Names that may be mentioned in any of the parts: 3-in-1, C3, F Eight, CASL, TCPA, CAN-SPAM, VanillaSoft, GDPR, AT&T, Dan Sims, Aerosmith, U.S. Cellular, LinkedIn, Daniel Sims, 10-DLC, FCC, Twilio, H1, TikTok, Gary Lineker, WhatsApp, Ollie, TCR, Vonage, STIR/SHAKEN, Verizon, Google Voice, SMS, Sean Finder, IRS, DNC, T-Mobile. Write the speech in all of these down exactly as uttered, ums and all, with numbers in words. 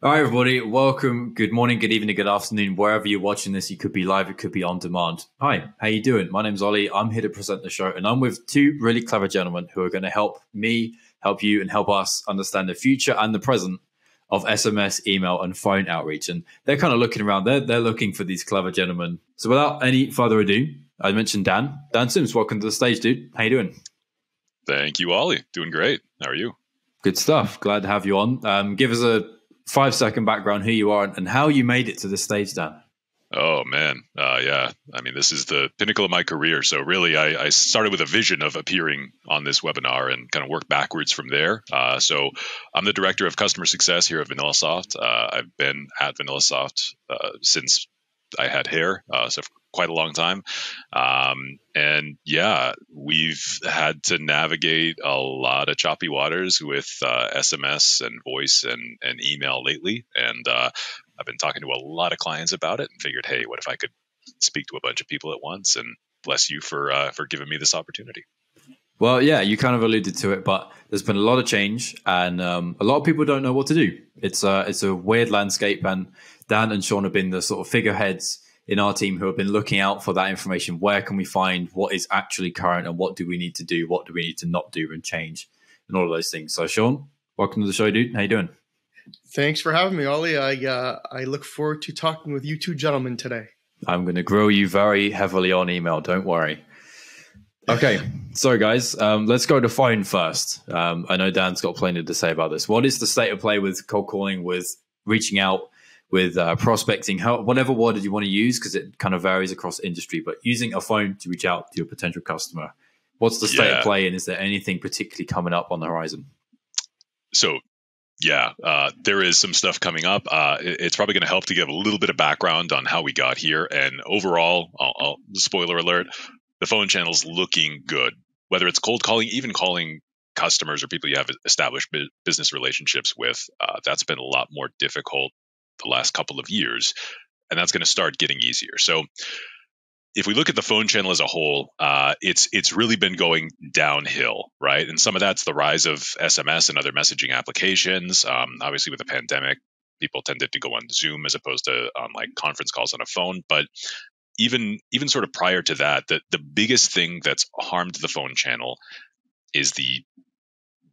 All right, everybody. Welcome. Good morning, good evening, good afternoon. Wherever you're watching this, you could be live, it could be on demand. Hi, how you doing? My name's Ollie. I'm here to present the show, and I'm with two really clever gentlemen who are going to help me, help you, and help us understand the future and the present of S M S, email, and phone outreach. And they're kind of looking around. They're, they're looking for these clever gentlemen. So without any further ado, I mentioned Dan. Dan Sims, welcome to the stage, dude. How you doing? Thank you, Ollie. Doing great. How are you? Good stuff. Glad to have you on. Um, give us a Five second background, who you are and how you made it to this stage, Dan. Oh, man. Uh, yeah. I mean, this is the pinnacle of my career. So really, I, I started with a vision of appearing on this webinar and kind of worked backwards from there. Uh, so I'm the director of customer success here at VanillaSoft. Uh, I've been at VanillaSoft uh, since I had hair, uh, so for quite a long time. Um, and yeah, we've had to navigate a lot of choppy waters with uh, S M S and voice and, and email lately. And uh, I've been talking to a lot of clients about it and figured, hey, what if I could speak to a bunch of people at once? And bless you for, uh, for giving me this opportunity. Well, yeah, you kind of alluded to it, but there's been a lot of change and um, a lot of people don't know what to do. It's a, it's a weird landscape, and Dan and Sean have been the sort of figureheads in our team who have been looking out for that information. Where can we find what is actually current and what do we need to do? What do we need to not do and change and all of those things? So Sean, welcome to the show, dude. How you doing? Thanks for having me, Ollie. I, uh, I look forward to talking with you two gentlemen today. I'm going to grill you very heavily on email. Don't worry. Okay, so guys, um, let's go to phone first. Um, I know Dan's got plenty to say about this. What is the state of play with cold calling, with reaching out, with uh, prospecting, how, whatever word you want to use, because it kind of varies across industry, but using a phone to reach out to your potential customer? What's the state yeah. of play, and is there anything particularly coming up on the horizon? So yeah, uh, there is some stuff coming up. Uh, it, it's probably going to help to give a little bit of background on how we got here. And overall, I'll, I'll, spoiler alert, the phone channel's looking good, whether it's cold calling, even calling customers or people you have established business relationships with. Uh, that's been a lot more difficult the last couple of years, and that's going to start getting easier. So if we look at the phone channel as a whole, uh, it's it's really been going downhill, right? And some of that's the rise of S M S and other messaging applications. Um, obviously, with the pandemic, people tended to go on Zoom as opposed to on um, like conference calls on a phone. But even even sort of prior to that, the, the biggest thing that's harmed the phone channel is the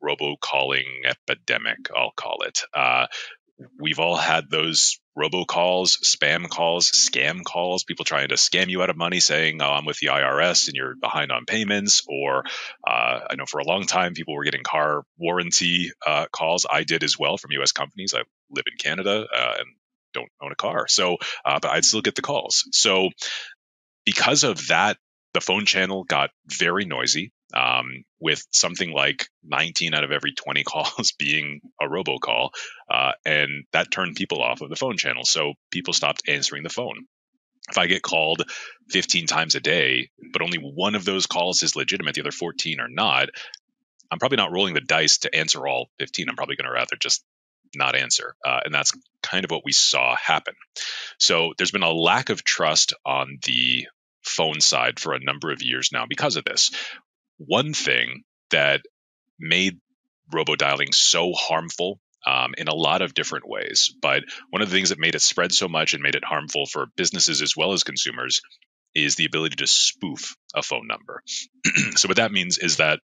robocalling epidemic, I'll call it. Uh, We've all had those robocalls, spam calls, scam calls, people trying to scam you out of money saying, oh, I'm with the I R S and you're behind on payments. Or uh, I know for a long time, people were getting car warranty uh, calls. I did as well from U S companies. I live in Canada uh, and don't own a car. So, uh, but I'd still get the calls. So because of that, the phone channel got very noisy. Um, with something like nineteen out of every twenty calls being a robocall, uh, and that turned people off of the phone channel. So people stopped answering the phone. If I get called fifteen times a day, but only one of those calls is legitimate, the other fourteen are not, I'm probably not rolling the dice to answer all fifteen. I'm probably going to rather just not answer. Uh, and that's kind of what we saw happen. So there's been a lack of trust on the phone side for a number of years now because of this. One thing that made robo-dialing so harmful um, in a lot of different ways, but one of the things that made it spread so much and made it harmful for businesses as well as consumers, is the ability to spoof a phone number. So what that means is that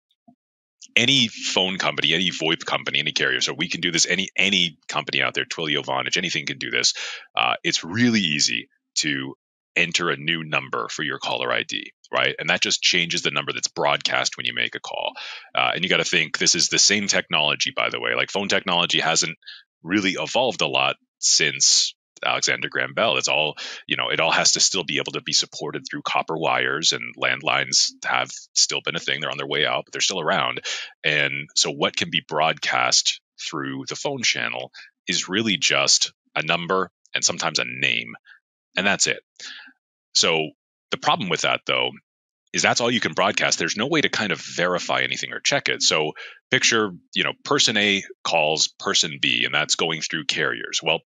any phone company, any VoIP company, any carrier, so we can do this, any any company out there, Twilio, Vonage, anything can do this. Uh, it's really easy to enter a new number for your caller I D, right? And that just changes the number that's broadcast when you make a call. Uh, and you got to think, this is the same technology, by the way. Like, phone technology hasn't really evolved a lot since Alexander Graham Bell. It's all, you know, it all has to still be able to be supported through copper wires, and landlines have still been a thing. They're on their way out, but they're still around. And so what can be broadcast through the phone channel is really just a number and sometimes a name. And that's it. So the problem with that, though, is that's all you can broadcast. There's no way to kind of verify anything or check it. So picture, you know, person A calls person B, and that's going through carriers. Well,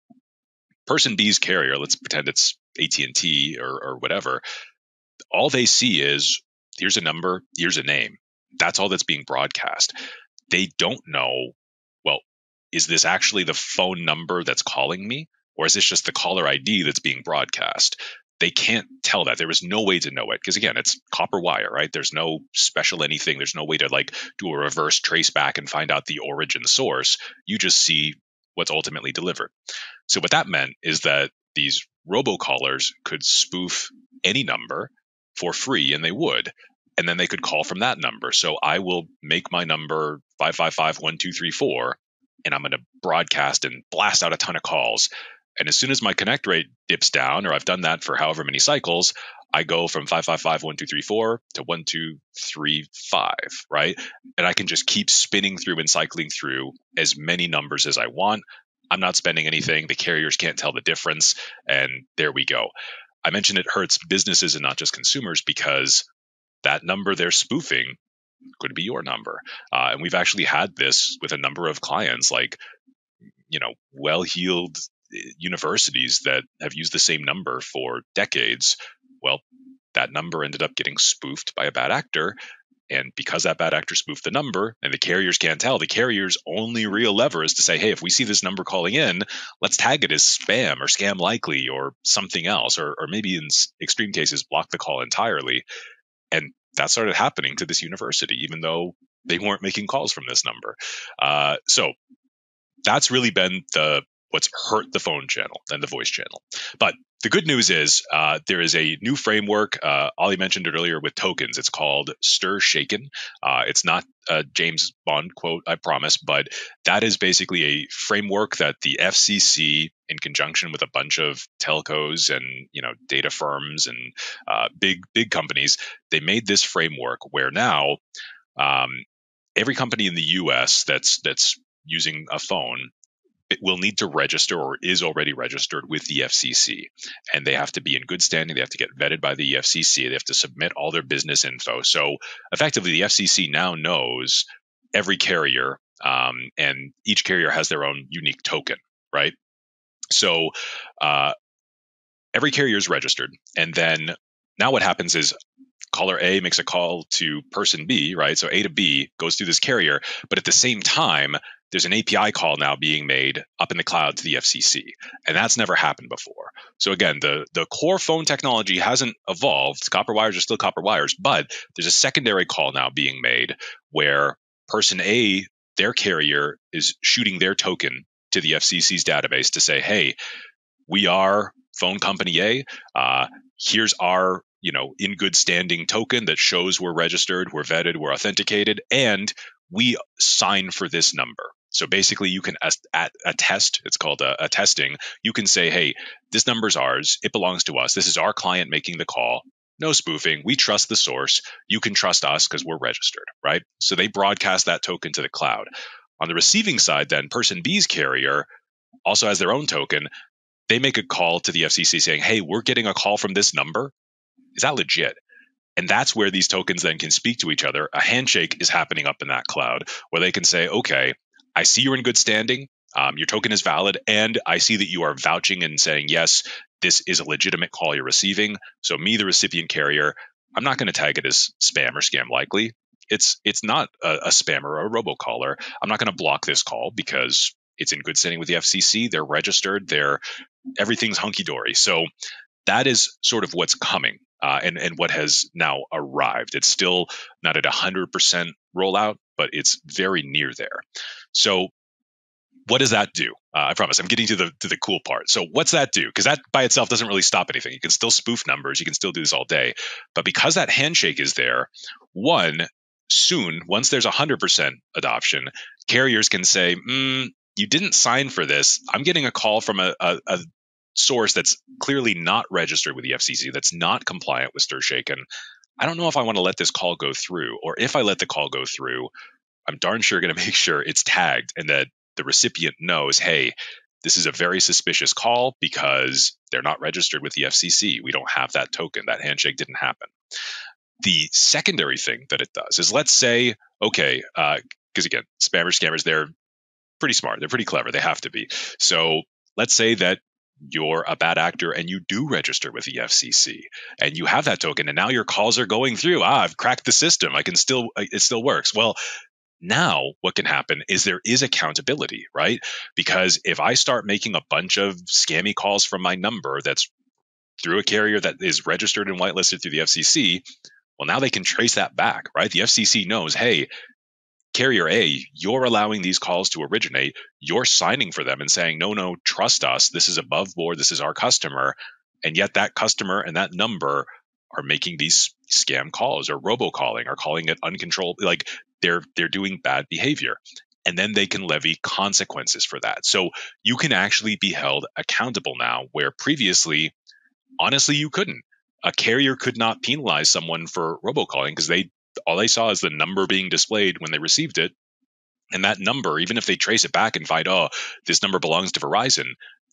person B's carrier, let's pretend it's A T and T or, or whatever. All they see is, here's a number, here's a name. That's all that's being broadcast. They don't know, well, is this actually the phone number that's calling me? Or is this just the caller I D that's being broadcast? They can't tell that. There is no way to know it. Because again, it's copper wire, right? There's no special anything. There's no way to like do a reverse trace back and find out the origin source. You just see what's ultimately delivered. So what that meant is that these robocallers could spoof any number for free, and they would. And then they could call from that number. So I will make my number five five five, one two three four, and I'm going to broadcast and blast out a ton of calls. And as soon as my connect rate dips down, or I've done that for however many cycles, I go from five five five, one two three four to one two three five, right? And I can just keep spinning through and cycling through as many numbers as I want. I'm not spending anything. The carriers can't tell the difference. And there we go. I mentioned it hurts businesses and not just consumers because that number they're spoofing could be your number. Uh, and we've actually had this with a number of clients, like, you know, well-heeled universities that have used the same number for decades. Well, that number ended up getting spoofed by a bad actor. And because that bad actor spoofed the number and the carriers can't tell, the carrier's only real lever is to say, hey, if we see this number calling in, let's tag it as spam or scam likely or something else, or, or maybe in extreme cases, block the call entirely. And that started happening to this university, even though they weren't making calls from this number. Uh, so that's really been the what's hurt the phone channel and the voice channel. But the good news is uh, there is a new framework. Uh, Ollie mentioned it earlier with tokens. It's called STIR/SHAKEN. Uh, it's not a James Bond quote, I promise, but that is basically a framework that the F C C, in conjunction with a bunch of telcos and you know data firms and uh, big big companies, they made this framework where now um, every company in the U S that's that's using a phone. It will need to register or is already registered with the F C C. And they have to be in good standing. They have to get vetted by the F C C. They have to submit all their business info. So effectively, the F C C now knows every carrier, um, and each carrier has their own unique token, right? So uh, every carrier is registered. And then now what happens is caller A makes a call to person B, right? So A to B goes through this carrier. But at the same time, there's an A P I call now being made up in the cloud to the F C C, and that's never happened before. So again, the, the core phone technology hasn't evolved. Copper wires are still copper wires, but there's a secondary call now being made where person A, their carrier, is shooting their token to the F C C's database to say, hey, we are phone company A. Uh, here's our you know in good standing token that shows we're registered, we're vetted, we're authenticated, and we sign for this number. So basically, you can attest, it's called a, a testing. You can say, hey, this number's ours. It belongs to us. This is our client making the call. No spoofing. We trust the source. You can trust us because we're registered, right? So they broadcast that token to the cloud. On the receiving side, then, person B's carrier also has their own token. They make a call to the F C C saying, hey, we're getting a call from this number. Is that legit? And that's where these tokens then can speak to each other. A handshake is happening up in that cloud where they can say, okay, I see you're in good standing. Um, your token is valid. And I see that you are vouching and saying, yes, this is a legitimate call you're receiving. So me, the recipient carrier, I'm not going to tag it as spam or scam likely. It's it's not a, a spammer or a robocaller. I'm not going to block this call because it's in good standing with the F C C. They're registered. They're, everything's hunky-dory. So that is sort of what's coming. Uh, and, and what has now arrived. It's still not at one hundred percent rollout, but it's very near there. So what does that do? Uh, I promise I'm getting to the to the cool part. So what's that do? Because that by itself doesn't really stop anything. You can still spoof numbers. You can still do this all day. But because that handshake is there, one, soon, once there's one hundred percent adoption, carriers can say, mm, you didn't sign for this. I'm getting a call from a, a, a source that's clearly not registered with the F C C, that's not compliant with STIR/SHAKEN. I don't know if I want to let this call go through, or if I let the call go through, I'm darn sure going to make sure it's tagged and that the recipient knows, hey, this is a very suspicious call because they're not registered with the F C C. We don't have that token. That handshake didn't happen. The secondary thing that it does is, let's say, okay, because uh, again, spammers, scammers, they're pretty smart. They're pretty clever. They have to be. So let's say that you're a bad actor and you do register with the F C C and you have that token and now your calls are going through. Ah, I've cracked the system. I can still, it still works. Well, Now, what can happen is there is accountability, right? Because if I start making a bunch of scammy calls from my number that's through a carrier that is registered and whitelisted through the F C C, well, now they can trace that back, right? The F C C knows, hey, carrier A, you're allowing these calls to originate. You're signing for them and saying, no, no, trust us. This is above board. This is our customer. And yet that customer and that number are making these scam calls or robocalling or calling it uncontrolled. Like they're they're doing bad behavior. And then they can levy consequences for that. So you can actually be held accountable now, where previously, honestly, you couldn't. A carrier could not penalize someone for robocalling because they all they saw is the number being displayed when they received it. And that number, even if they trace it back and find, oh, this number belongs to Verizon,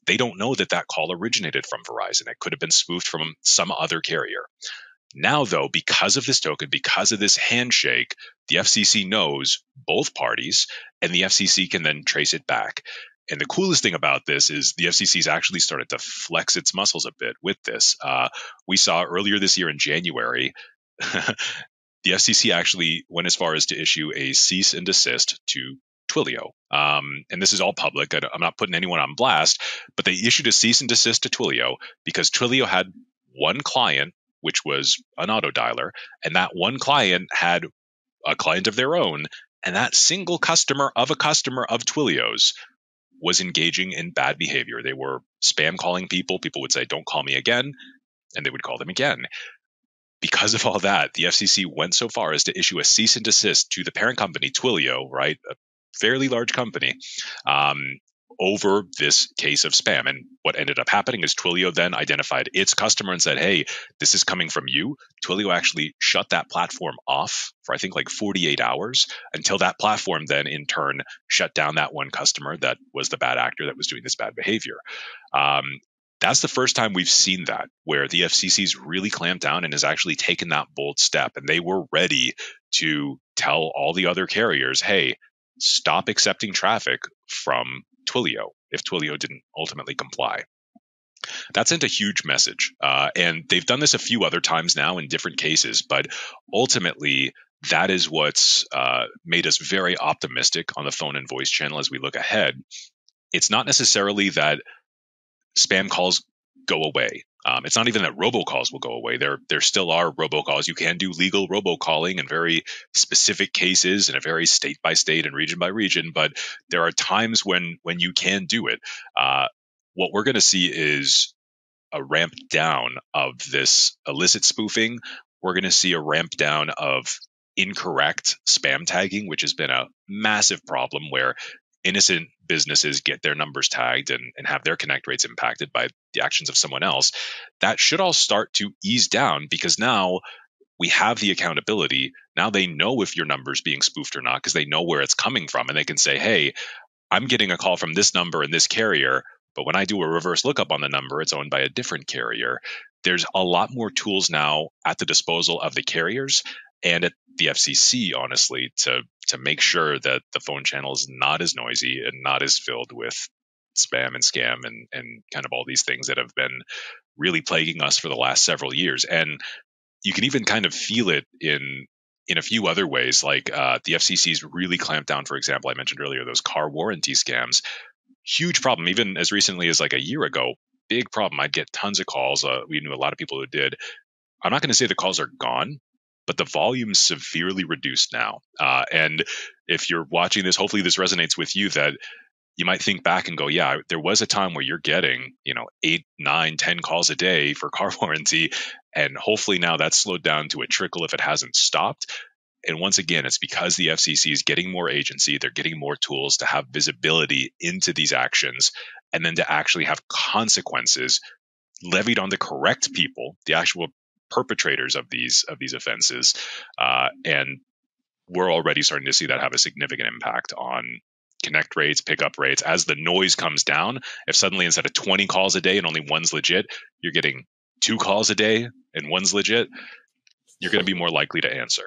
they don't know that that call originated from Verizon. It could have been spoofed from some other carrier. Now, though, because of this token, because of this handshake, the F C C knows both parties, and the F C C can then trace it back. And the coolest thing about this is the F C C's actually started to flex its muscles a bit with this. Uh, we saw earlier this year in January, the F C C actually went as far as to issue a cease and desist to Twilio. Um, and this is all public. I, I'm not putting anyone on blast, but they issued a cease and desist to Twilio because Twilio had one client, which was an auto dialer. And that one client had a client of their own. And that single customer of a customer of Twilio's was engaging in bad behavior. They were spam calling people. People would say, don't call me again. And they would call them again. Because of all that, the F C C went so far as to issue a cease and desist to the parent company, Twilio, right? A fairly large company, um, over this case of spam. And what ended up happening is Twilio then identified its customer and said, hey, this is coming from you. Twilio actually shut that platform off for, I think, like forty-eight hours until that platform then in turn shut down that one customer that was the bad actor that was doing this bad behavior. Um, That's the first time we've seen that, where the F C C's really clamped down and has actually taken that bold step. And they were ready to tell all the other carriers, hey, stop accepting traffic from Twilio if Twilio didn't ultimately comply. That sent a huge message. Uh, and they've done this a few other times now in different cases. But ultimately, that is what's uh, made us very optimistic on the phone and voice channel as we look ahead. It's not necessarily that spam calls go away. Um, it's not even that robocalls will go away. There, there still are robocalls. You can do legal robocalling in very specific cases in a very state by state and region by region, but there are times when when you can do it. Uh, what we're going to see is a ramp down of this illicit spoofing. We're going to see a ramp down of incorrect spam tagging, which has been a massive problem where innocent businesses get their numbers tagged and, and have their connect rates impacted by the actions of someone else. That should all start to ease down because now we have the accountability. Now they know if your number's being spoofed or not because they know where it's coming from. And they can say, hey, I'm getting a call from this number and this carrier, but when I do a reverse lookup on the number, it's owned by a different carrier. There's a lot more tools now at the disposal of the carriers and at the F C C, honestly, to to make sure that the phone channel is not as noisy and not as filled with spam and scam and, and kind of all these things that have been really plaguing us for the last several years. And you can even kind of feel it in in a few other ways, like uh, the F C C's really clamped down, for example, I mentioned earlier, those car warranty scams. Huge problem, even as recently as like a year ago, big problem. I'd get tons of calls. Uh, we knew a lot of people who did. I'm not going to say the calls are gone, but the volume's severely reduced now. Uh, and if you're watching this, hopefully this resonates with you that you might think back and go, yeah, there was a time where you're getting, you know, eight, nine, ten calls a day for car warranty. And hopefully now that's slowed down to a trickle if it hasn't stopped. And once again, it's because the F C C is getting more agency. They're getting more tools to have visibility into these actions and then to actually have consequences levied on the correct people, the actual perpetrators of these of these offenses, uh, and we're already starting to see that have a significant impact on connect rates, pickup rates. As the noise comes down, if suddenly instead of twenty calls a day and only one's legit, you're getting two calls a day and one's legit, you're going to be more likely to answer.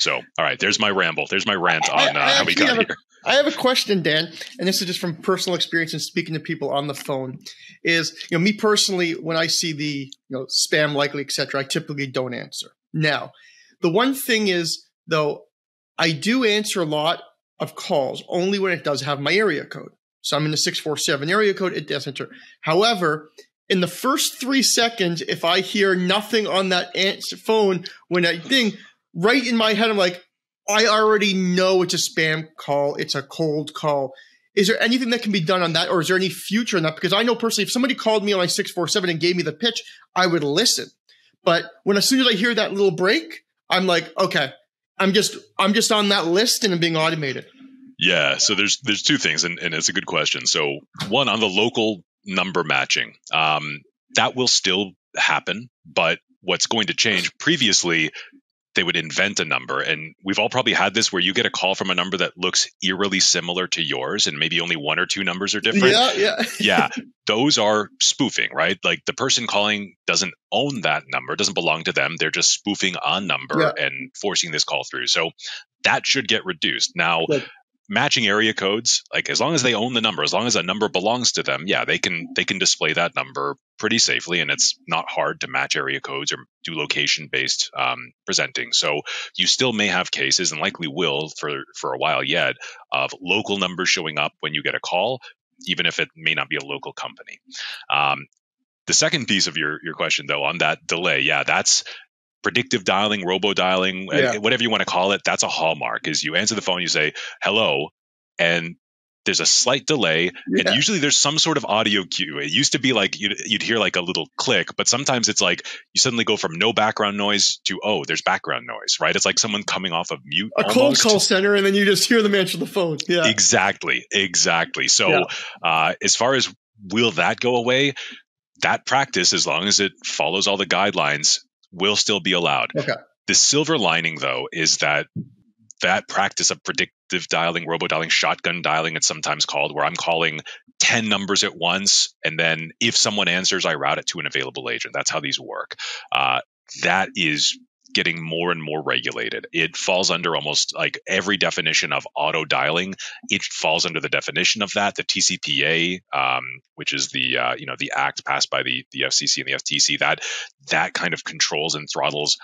So, all right, there's my ramble. There's my rant on uh, how we got here. I have a question, Dan, and this is just from personal experience and speaking to people on the phone. Is, you know, me personally, when I see the, you know, spam likely, et cetera, I typically don't answer. Now, the one thing is, though, I do answer a lot of calls only when it does have my area code. So I'm in the six four seven area code, it does enter. However, in the first three seconds, if I hear nothing on that phone when I ding, right in my head, I'm like, I already know it's a spam call. It's a cold call. Is there anything that can be done on that, or is there any future in that? Because I know personally, if somebody called me on my six four seven and gave me the pitch, I would listen. But when as soon as I hear that little break, I'm like, okay, I'm just I'm just on that list and I'm being automated. Yeah. So there's there's two things, and, and it's a good question. So one, on the local number matching, um, that will still happen, but what's going to change? Previously, they would invent a number, and we've all probably had this where you get a call from a number that looks eerily similar to yours, and maybe only one or two numbers are different. Yeah, yeah. Yeah, those are spoofing, right? Like the person calling doesn't own that number, doesn't belong to them. They're just spoofing a number yeah. and forcing this call through. So that should get reduced. Now, yeah. matching area codes, like as long as they own the number, as long as a number belongs to them, yeah, they can they can display that number pretty safely, and it's not hard to match area codes or do location-based um, presenting. So you still may have cases, and likely will for, for a while yet, of local numbers showing up when you get a call, even if it may not be a local company. Um, the second piece of your, your question, though, on that delay, yeah, that's predictive dialing, robo-dialing, yeah. whatever you want to call it, that's a hallmark, is you answer the phone, you say, hello, and there's a slight delay, yeah. and usually there's some sort of audio cue. It used to be like you'd, you'd hear like a little click, but sometimes it's like you suddenly go from no background noise to, oh, there's background noise, right? It's like someone coming off of mute. A almost. Cold call center, and then you just hear them answer the phone. Yeah, exactly, exactly. So yeah. uh, as far as will that go away, that practice, as long as it follows all the guidelines, will still be allowed. Okay. The silver lining, though, is that that practice of predictive dialing, robo-dialing, shotgun dialing, it's sometimes called, where I'm calling ten numbers at once, and then if someone answers, I route it to an available agent. That's how these work. Uh, that is getting more and more regulated. It falls under almost like every definition of auto dialing. It falls under the definition of that. The T C P A, um, which is the uh, you know the act passed by the the F C C and the F T C, that that kind of controls and throttles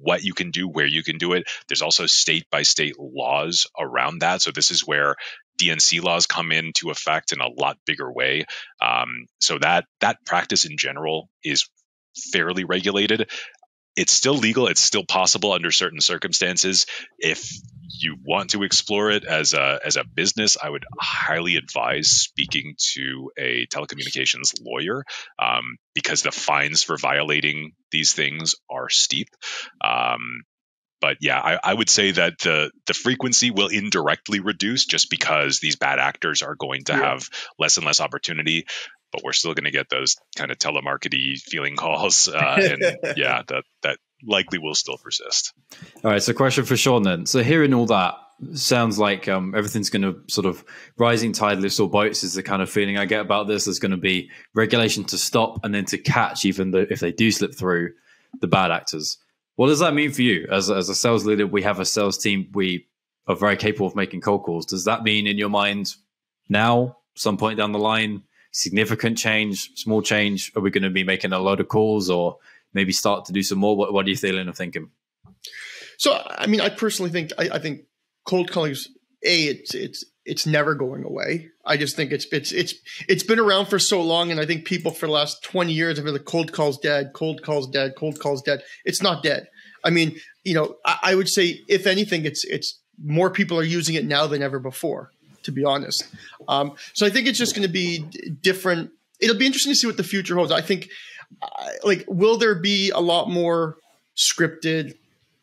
what you can do, where you can do it. There's also state by state laws around that. So this is where D N C laws come into effect in a lot bigger way. Um, so that that practice in general is fairly regulated. It's still legal. It's still possible under certain circumstances. If you want to explore it as a as a business, I would highly advise speaking to a telecommunications lawyer um, because the fines for violating these things are steep. Um, but yeah, I, I would say that the the frequency will indirectly reduce just because these bad actors are going to yeah. have less and less opportunity. But we're still going to get those kind of telemarketing feeling calls. Uh, and yeah, that, that likely will still persist. All right. So question for Sean then. So hearing all that sounds like um, everything's going to sort of rising tide lifts all boats is the kind of feeling I get about this. There's going to be regulation to stop and then to catch, even though if they do slip through the bad actors. What does that mean for you? As, as a sales leader, we have a sales team. We are very capable of making cold calls. Does that mean in your mind now, some point down the line, significant change, small change? Are we going to be making a lot of calls, or maybe start to do some more? What, what are you feeling or thinking? So, I mean, I personally think I, I think cold calling is a it's it's it's never going away. I just think it's it's it's it's been around for so long, and I think people for the last twenty years have been like, cold call's dead, cold call's dead, cold call's dead. It's not dead. I mean, you know, I, I would say if anything, it's it's more people are using it now than ever before, to be honest. Um, so I think it's just going to be different. It'll be interesting to see what the future holds. I think, uh, like, will there be a lot more scripted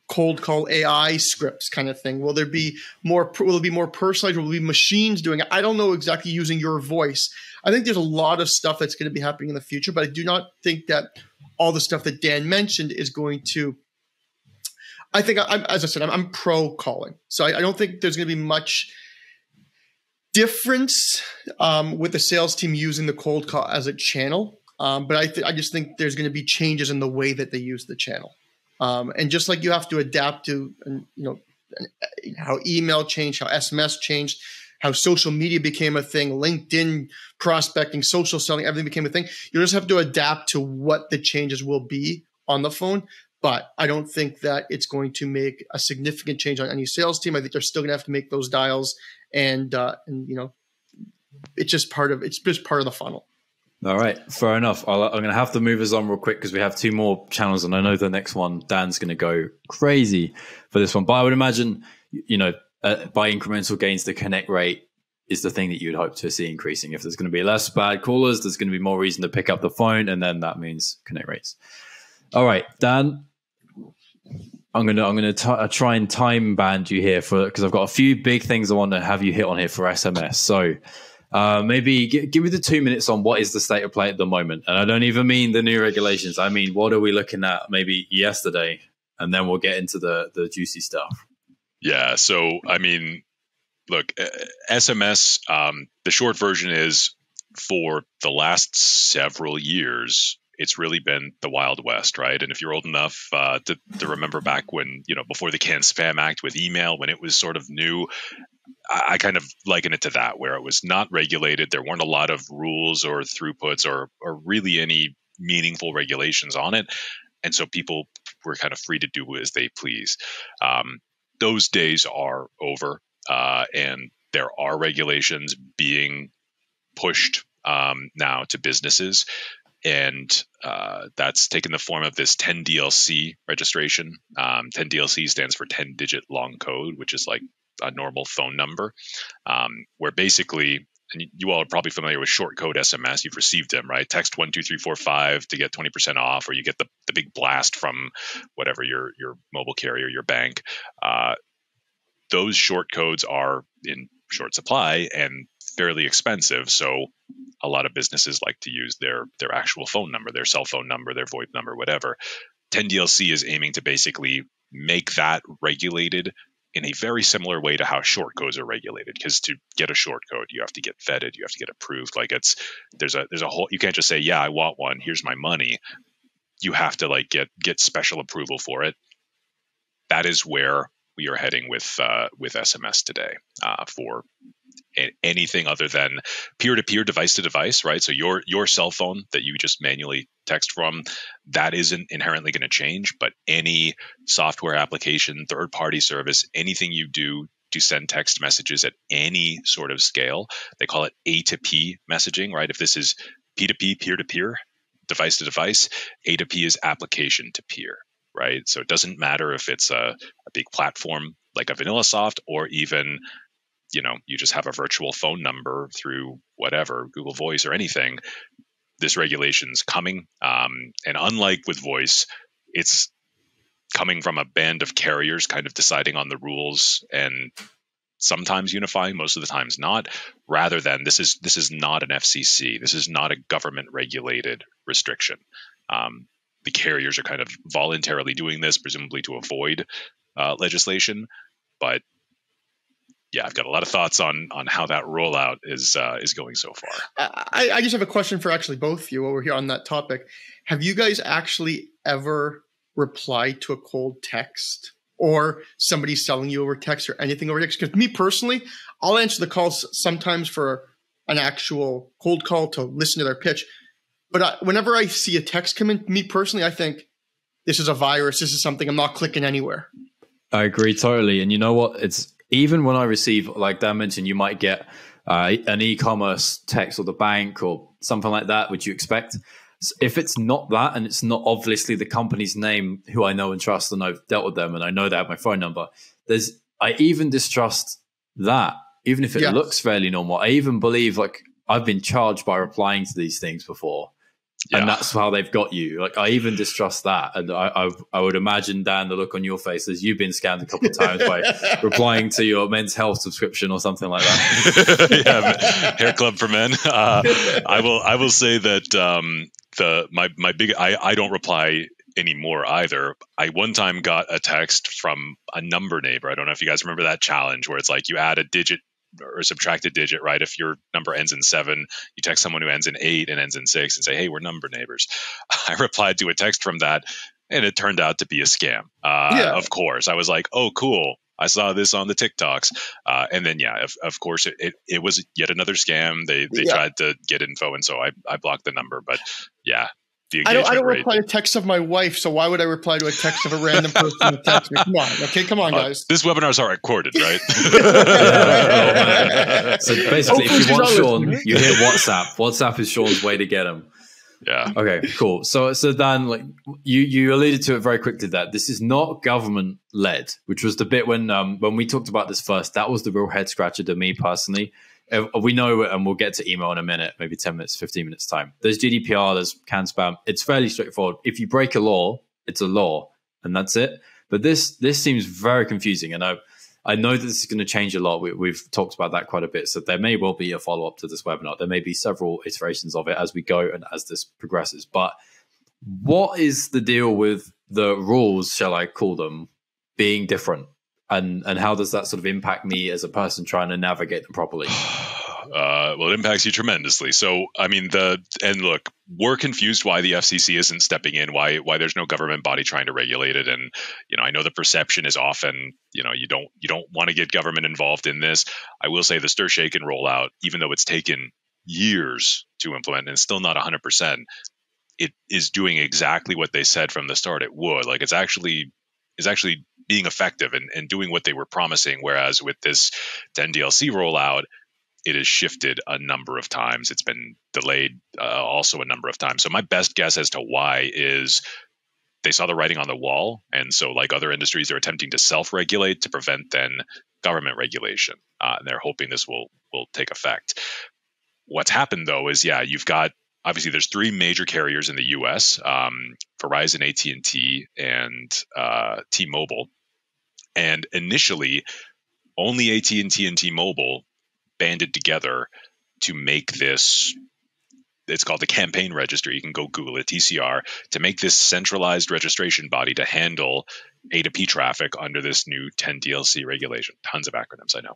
cold call A I scripts kind of thing? Will there be more, will it be more personalized? Will there be machines doing it? I don't know exactly using your voice. I think there's a lot of stuff that's going to be happening in the future, but I do not think that all the stuff that Dan mentioned is going to, I think, I, as I said, I'm, I'm pro calling. So I, I don't think there's going to be much difference um, with the sales team using the cold call as a channel. Um, but I, th I just think there's going to be changes in the way that they use the channel. Um, and just like you have to adapt to, you know, how email changed, how S M S changed, how social media became a thing, LinkedIn prospecting, social selling, everything became a thing. You just have to adapt to what the changes will be on the phone. But I don't think that it's going to make a significant change on any sales team. I think they're still going to have to make those dials, and uh, and you know, it's just part of it's just part of the funnel. All right, fair enough. I'll, I'm going to have to move us on real quick because we have two more channels, and I know the next one Dan's going to go crazy for this one. But I would imagine, you know, uh, by incremental gains, the connect rate is the thing that you'd hope to see increasing. If there's going to be less bad callers, there's going to be more reason to pick up the phone, and then that means connect rates. All right, Dan. I'm gonna I'm gonna t try and time band you here for because I've got a few big things I want to have you hit on here for S M S. So uh, maybe g give me the two minutes on what is the state of play at the moment, and I don't even mean the new regulations. I mean what are we looking at maybe yesterday, and then we'll get into the the juicy stuff. Yeah. So I mean, look, S M S. Um, the short version is for the last several years, it's really been the Wild West, right? And if you're old enough uh, to, to remember back when, you know, before the CAN-SPAM Act with email, when it was sort of new, I, I kind of liken it to that, where it was not regulated. There weren't a lot of rules or throughputs or, or really any meaningful regulations on it. And so people were kind of free to do as they please. Um, those days are over, uh, and there are regulations being pushed um, now to businesses. And uh, that's taken the form of this ten D L C registration. Um, ten D L C stands for ten digit long code, which is like a normal phone number, um, where basically, and you all are probably familiar with short code S M S. You've received them, right? Text one two three four five to get twenty percent off, or you get the, the big blast from whatever your, your mobile carrier, your bank. Uh, those short codes are in short supply and fairly expensive. So a lot of businesses like to use their their actual phone number, their cell phone number, their VoIP number, whatever. ten D L C is aiming to basically make that regulated in a very similar way to how short codes are regulated. Because to get a short code, you have to get vetted, you have to get approved. Like it's there's a there's a whole you can't just say, yeah, I want one, here's my money. You have to like get get special approval for it. That is where we are heading with uh, with S M S today uh, for anything other than peer-to-peer, device-to-device, right? So your your cell phone that you just manually text from, that isn't inherently going to change. But any software application, third-party service, anything you do to send text messages at any sort of scale, they call it A to P messaging, right? If this is P to P, peer-to-peer, device-to-device, A to P is application-to-peer, right? So it doesn't matter if it's a, a big platform like a VanillaSoft or even you know, you just have a virtual phone number through whatever, Google Voice or anything, this regulation's coming. Um, and unlike with voice, it's coming from a band of carriers kind of deciding on the rules and sometimes unifying, most of the times not, rather than this is, this is not an F C C. This is not a government-regulated restriction. Um, the carriers are kind of voluntarily doing this, presumably to avoid uh, legislation, but yeah, I've got a lot of thoughts on on how that rollout is uh, is going so far. I, I just have a question for actually both of you while we're here on that topic. Have you guys actually ever replied to a cold text or somebody selling you over text or anything over text? Because me personally, I'll answer the calls sometimes for an actual cold call to listen to their pitch. But I, whenever I see a text come in, me personally, I think this is a virus. This is something I'm not clicking anywhere. I agree totally. And you know what? It's even when I receive, like Dan mentioned, you might get uh, an e-commerce text or the bank or something like that, which you expect. If it's not that and it's not obviously the company's name who I know and trust and I've dealt with them and I know they have my phone number, there's I even distrust that, even if it yes. looks fairly normal. I even believe like I've been charged by replying to these things before yeah. and that's how they've got you. Like I even distrust that. And I, I, I would imagine, Dan, the look on your face as you've been scammed a couple of times by replying to your men's health subscription or something like that. Yeah, hair club for men. Uh, I will, I will say that um, the my my big I I don't reply anymore either. I one time got a text from a number neighbor. I don't know if you guys remember that challenge where it's like you add a digit or subtract a digit, right? If your number ends in seven, you text someone who ends in eight and ends in six and say, hey, we're number neighbors. I replied to a text from that and it turned out to be a scam. Uh, yeah. Of course. I was like, oh, cool. I saw this on the TikToks. Uh, and then, yeah, of, of course, it, it, it was yet another scam. They, they yeah. tried to get info. And so I, I blocked the number. But yeah, the engagement I don't, I don't rate. reply to texts of my wife, so why would I reply to a text of a random person that texts me? Come on, okay, come on, guys. Uh, this webinar is all recorded, right? So basically, oh, if you want Sean, you hear WhatsApp. WhatsApp is Sean's way to get him. Yeah. Okay, cool. So, so Dan, like you, you alluded to it very quickly that this is not government led, which was the bit when um, when we talked about this first. That was the real head scratcher to me personally. We know, and we'll get to email in a minute, maybe ten minutes, fifteen minutes time. There's G D P R, there's C A N-SPAM. It's fairly straightforward. If you break a law, it's a law, and that's it. But this this seems very confusing, and I I know that this is going to change a lot. We, we've talked about that quite a bit, so there may well be a follow-up to this webinar. There may be several iterations of it as we go and as this progresses. But what is the deal with the rules, shall I call them, being different? And and how does that sort of impact me as a person trying to navigate them properly? Uh, well, it impacts you tremendously. So, I mean, the and look, we're confused why the F C C isn't stepping in, why why there's no government body trying to regulate it. And, you know, I know the perception is often, you know, you don't you don't want to get government involved in this. I will say the STIR/SHAKEN rollout, even though it's taken years to implement and it's still not one hundred percent, it is doing exactly what they said from the start it would. Like, it's actually is actually being effective and, and doing what they were promising. Whereas with this ten D L C rollout, it has shifted a number of times. It's been delayed uh, also a number of times. So my best guess as to why is they saw the writing on the wall. And so like other industries, they're attempting to self-regulate to prevent then government regulation. Uh, and they're hoping this will, will take effect. What's happened though is, yeah, you've got, obviously, there's three major carriers in the U S, um, Verizon, A T and T, and uh, T-Mobile. And initially, only A T and T and T-Mobile banded together to make this, it's called the campaign registry. You can go Google it, T C R, to make this centralized registration body to handle A to P traffic under this new ten D L C regulation. Tons of acronyms, I know.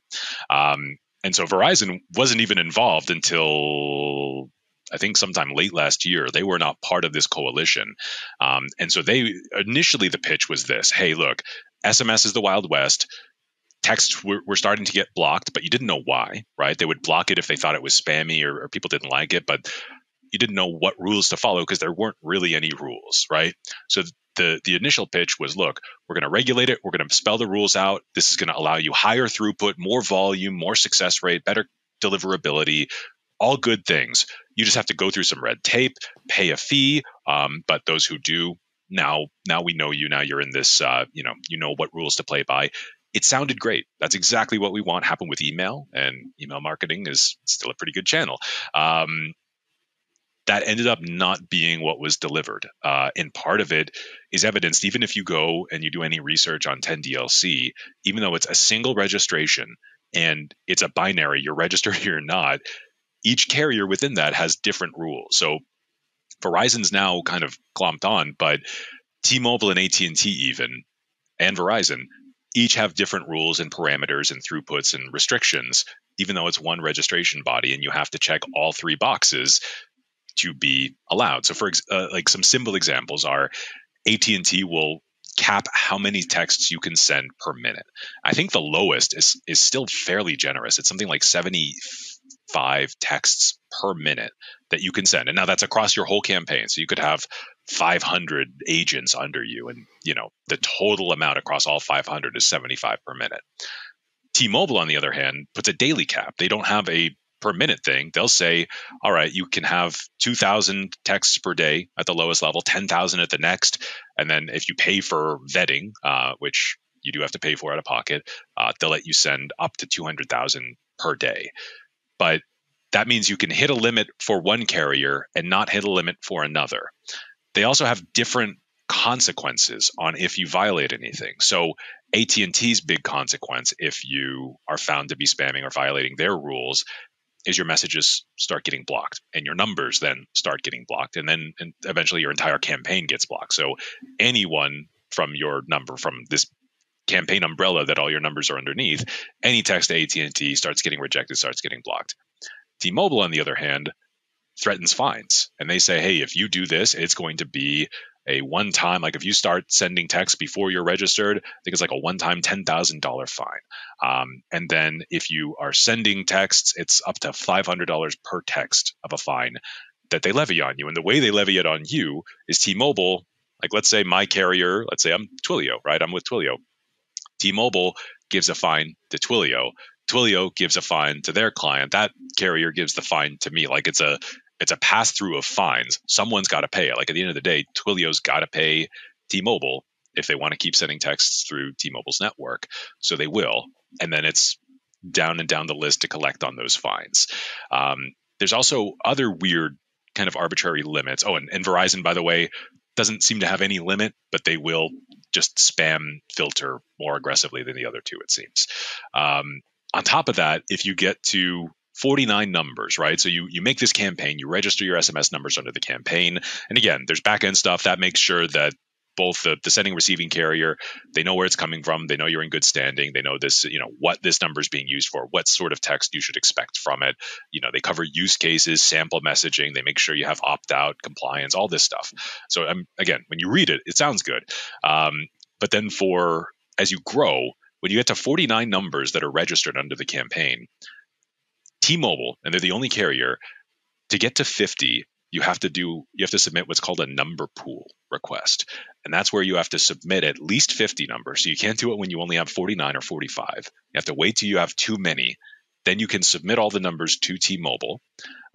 Um, and so Verizon wasn't even involved until, I think sometime late last year. They were not part of this coalition. Um, and so they initially, the pitch was this, hey, look, S M S is the Wild West. Texts were, were starting to get blocked, but you didn't know why, right? They would block it if they thought it was spammy or, or people didn't like it, but you didn't know what rules to follow because there weren't really any rules, right? So the, the initial pitch was, look, we're going to regulate it. We're going to spell the rules out. This is going to allow you higher throughput, more volume, more success rate, better deliverability, all good things. You just have to go through some red tape, pay a fee. Um, but those who do, now, now we know you. Now you're in this. Uh, you know, you know what rules to play by. It sounded great. That's exactly what we want happen with email, and email marketing is still a pretty good channel. Um, that ended up not being what was delivered, uh, and part of it is evidenced. Even if you go and you do any research on ten D L C, even though it's a single registration and it's a binary, you're registered or you're not. Each carrier within that has different rules. So Verizon's now kind of clumped on, but T-Mobile and A T and T even, and Verizon, each have different rules and parameters and throughputs and restrictions, even though it's one registration body and you have to check all three boxes to be allowed. So for uh, like some simple examples are A T and T will cap how many texts you can send per minute. I think the lowest is, is still fairly generous. It's something like seventy-five texts per minute that you can send. And now that's across your whole campaign. So you could have five hundred agents under you. And, you know, the total amount across all five hundred is seventy-five per minute. T-Mobile, on the other hand, puts a daily cap. They don't have a per minute thing. They'll say, all right, you can have two thousand texts per day at the lowest level, ten thousand at the next. And then if you pay for vetting, uh, which you do have to pay for out of pocket, uh, they'll let you send up to two hundred thousand per day. But that means you can hit a limit for one carrier and not hit a limit for another. They also have different consequences on if you violate anything. So A T and T's big consequence, if you are found to be spamming or violating their rules, is your messages start getting blocked and your numbers then start getting blocked. And then and eventually your entire campaign gets blocked. So anyone from your number, from this campaign umbrella that all your numbers are underneath, any text to A T and T starts getting rejected, starts getting blocked. T-Mobile, on the other hand, threatens fines. And they say, hey, if you do this, it's going to be a one-time, like if you start sending texts before you're registered, I think it's like a one-time ten thousand dollar fine. Um, and then if you are sending texts, it's up to five hundred dollars per text of a fine. that they levy on you. And the way they levy it on you is T-Mobile, like let's say my carrier, let's say I'm Twilio, right? I'm with Twilio. T-Mobile gives a fine to Twilio. Twilio gives a fine to their client. That carrier gives the fine to me. Like it's a it's a pass-through of fines. Someone's got to pay it. Like at the end of the day, Twilio's got to pay T-Mobile if they want to keep sending texts through T-Mobile's network. So they will. And then it's down and down the list to collect on those fines. Um, there's also other weird kind of arbitrary limits. Oh, and, and Verizon, by the way, doesn't seem to have any limit, but they will just spam filter more aggressively than the other two, it seems. Um, on top of that, if you get to forty-nine numbers, right? So you, you make this campaign, you register your S M S numbers under the campaign. And again, there's back-end stuff that makes sure that both the, the sending receiving carrier, they know where it's coming from. They know you're in good standing. They know this, you know, what this number is being used for, what sort of text you should expect from it. You know, they cover use cases, sample messaging. They make sure you have opt-out, compliance, all this stuff. So um, again, when you read it, it sounds good. Um, but then for, as you grow, when you get to forty-nine numbers that are registered under the campaign, T-Mobile, and they're the only carrier, to get to fifty, you have to do, you have to submit what's called a number pool request. And that's where you have to submit at least fifty numbers. So you can't do it when you only have forty-nine or forty-five. You have to wait till you have too many. Then you can submit all the numbers to T-Mobile.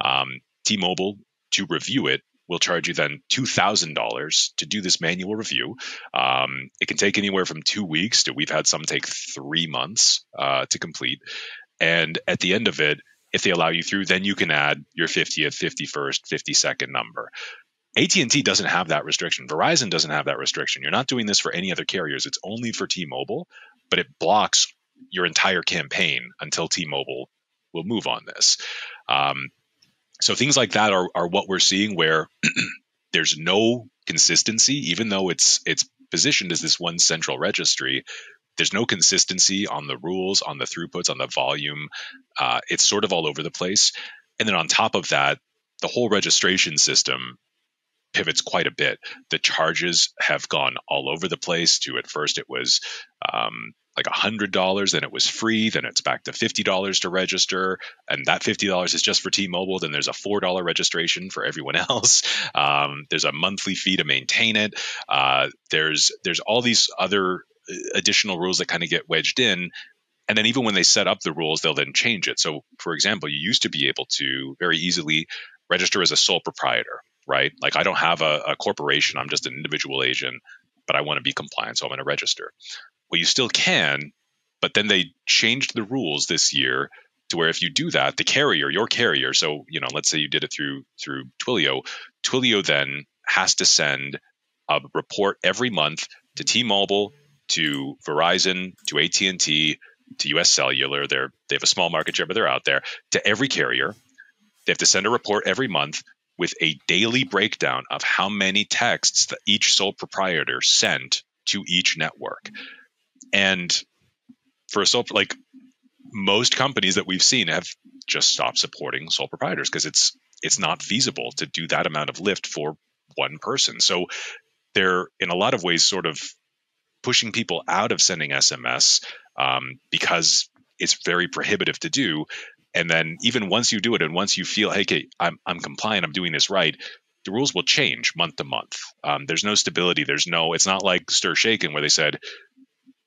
Um, T-Mobile, to review it, will charge you then two thousand dollars to do this manual review. Um, it can take anywhere from two weeks to, we've had some take three months uh, to complete. And at the end of it, if they allow you through, then you can add your fiftieth, fifty-first, fifty-second number. A T and T doesn't have that restriction. Verizon doesn't have that restriction. You're not doing this for any other carriers. It's only for T-Mobile, but it blocks your entire campaign until T-Mobile will move on this. Um, so things like that are, are what we're seeing where there's no consistency, even though it's it's positioned as this one central registry. There's no consistency on the rules, on the throughputs, on the volume. Uh, it's sort of all over the place. And then on top of that, the whole registration system pivots quite a bit. The charges have gone all over the place. To at first it was um, like one hundred dollars, then it was free, then it's back to fifty dollars to register. And that fifty dollars is just for T-Mobile. Then there's a four dollar registration for everyone else. Um, there's a monthly fee to maintain it. Uh, there's there's all these other additional rules that kind of get wedged in. And then even when they set up the rules, they'll then change it. So for example, you used to be able to very easily register as a sole proprietor, right? Like I don't have a, a corporation, I'm just an individual agent, but I want to be compliant, so I'm going to register. Well, you still can, but then they changed the rules this year to where if you do that, the carrier, your carrier, so you know, let's say you did it through through Twilio, Twilio then has to send a report every month to T-Mobile, to Verizon, to A T and T, to U S Cellular. They're, they have a small market share, but they're out there. To every carrier, they have to send a report every month with a daily breakdown of how many texts that each sole proprietor sent to each network. And for a sole, like most companies that we've seen have just stopped supporting sole proprietors because it's it's not feasible to do that amount of lift for one person. So they're in a lot of ways sort of pushing people out of sending S M S um, because it's very prohibitive to do. And then even once you do it and once you feel, hey, okay, I'm, I'm compliant, I'm doing this right, the rules will change month to month. Um, there's no stability. There's no, it's not like STIR/SHAKEN where they said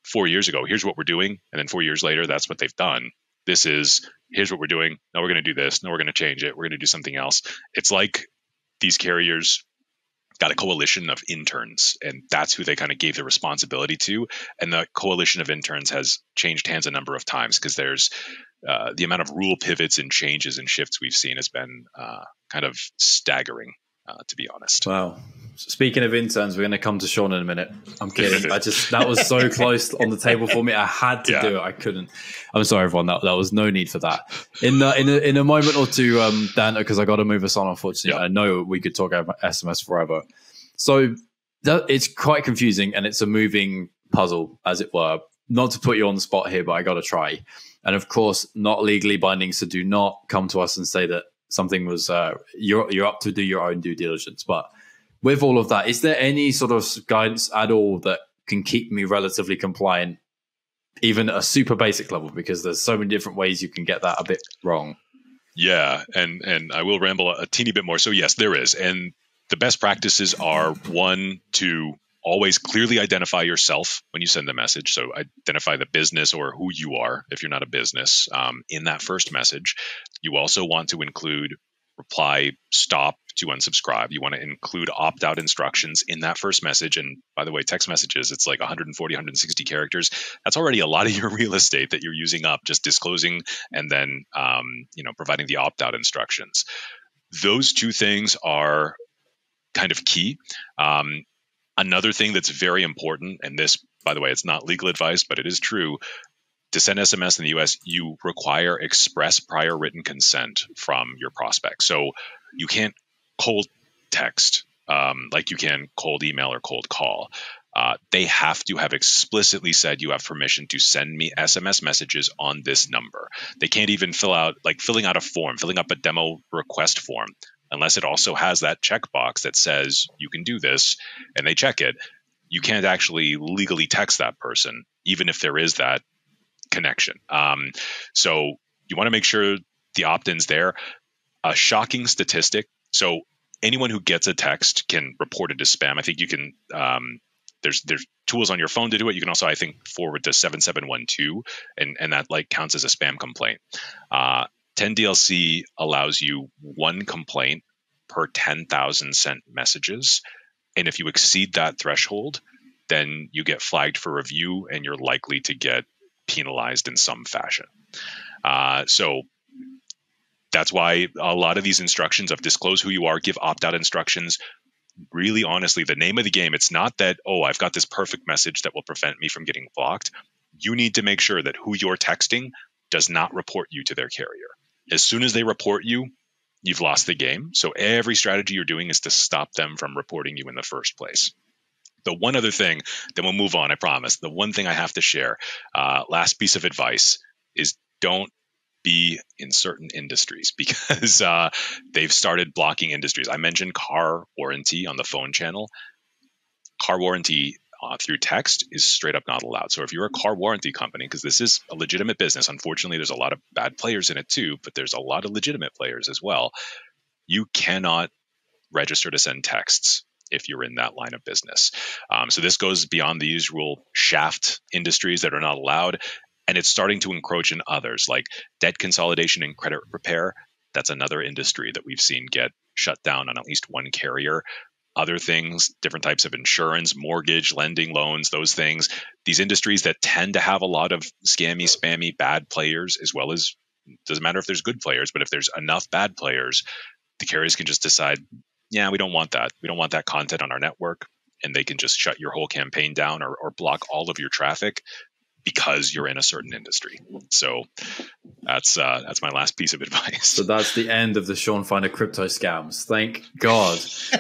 four years ago, here's what we're doing. And then four years later, that's what they've done. This is, here's what we're doing. Now we're going to do this. Now we're going to change it. We're going to do something else. It's like these carriers got a coalition of interns, and that's who they kind of gave the responsibility to. And the coalition of interns has changed hands a number of times because there's uh, the amount of rule pivots and changes and shifts we've seen has been uh, kind of staggering, uh, to be honest. Wow. Speaking of interns, we're going to come to Sean in a minute. I'm kidding. I just, that was so close on the table for me. I had to yeah. do it. I couldn't. I'm sorry, everyone. That, that was no need for that. In the, in a, in a moment or two, um, Dan, because I got to move us on, unfortunately. Yeah. I know we could talk about S M S forever. So that, it's quite confusing and it's a moving puzzle, as it were. Not to put you on the spot here, but I got to try. And of course, not legally binding. So do not come to us and say that something was, uh, you're, you're up to do your own due diligence. But with all of that, is there any sort of guidance at all that can keep me relatively compliant, even at a super basic level? Because there's so many different ways you can get that a bit wrong. Yeah, and and I will ramble a teeny bit more. So yes, there is. And the best practices are, one, to always clearly identify yourself when you send the message. So identify the business or who you are, if you're not a business, um, in that first message. You also want to include reply, stop to unsubscribe. You want to include opt-out instructions in that first message. And by the way, text messages, it's like one forty, one sixty characters. That's already a lot of your real estate that you're using up, just disclosing and then um, you know, providing the opt-out instructions. Those two things are kind of key. Um, another thing that's very important, and this, by the way, it's not legal advice, but it is true, to send S M S in the U S, you require express prior written consent from your prospect. So you can't cold text um, like you can cold email or cold call. Uh, they have to have explicitly said, you have permission to send me S M S messages on this number. They can't even fill out, like filling out a form, filling up a demo request form, unless it also has that checkbox that says you can do this and they check it. You can't actually legally text that person, even if there is that connection. Um, so you want to make sure the opt-in's there. A shocking statistic. So anyone who gets a text can report it as spam. I think you can, um, there's there's tools on your phone to do it. You can also, I think, forward to seven seven one two, and, and that like counts as a spam complaint. Uh, ten D L C allows you one complaint per ten thousand sent messages. And if you exceed that threshold, then you get flagged for review and you're likely to get penalized in some fashion. Uh, so that's why a lot of these instructions of disclose who you are, give opt-out instructions, really honestly, the name of the game, it's not that, oh, I've got this perfect message that will prevent me from getting blocked. You need to make sure that who you're texting does not report you to their carrier. As soon as they report you, you've lost the game. So every strategy you're doing is to stop them from reporting you in the first place. The one other thing, then we'll move on, I promise. The one thing I have to share, uh, last piece of advice, is don't be in certain industries because uh, they've started blocking industries. I mentioned car warranty on the phone channel. Car warranty uh, through text is straight up not allowed. So if you're a car warranty company, because this is a legitimate business, unfortunately, there's a lot of bad players in it too, but there's a lot of legitimate players as well. You cannot register to send texts if you're in that line of business. Um, so this goes beyond the usual shaft industries that are not allowed, and it's starting to encroach in others like debt consolidation and credit repair. That's another industry that we've seen get shut down on at least one carrier. Other things, different types of insurance, mortgage, lending, loans, those things, these industries that tend to have a lot of scammy, spammy, bad players, as well as, doesn't matter if there's good players, but if there's enough bad players, the carriers can just decide, yeah, we don't want that. We don't want that content on our network. And they can just shut your whole campaign down or, or block all of your traffic because you're in a certain industry. So that's uh, that's my last piece of advice. So that's the end of the Sean Finder crypto scams. Thank God.